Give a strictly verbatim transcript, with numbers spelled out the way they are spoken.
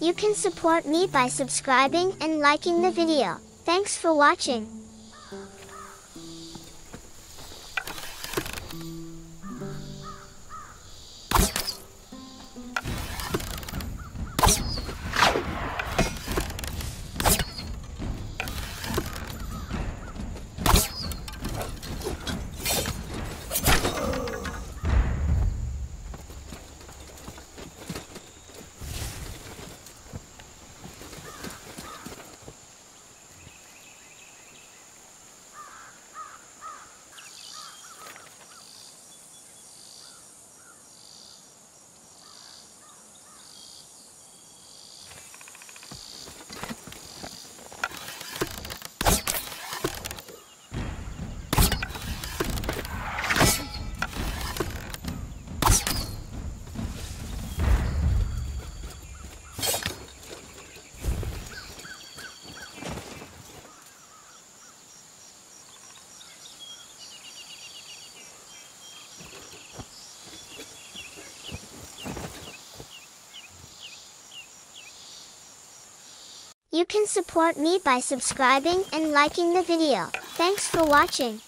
You can support me by subscribing and liking the video. Thanks for watching. You can support me by subscribing and liking the video. Thanks for watching.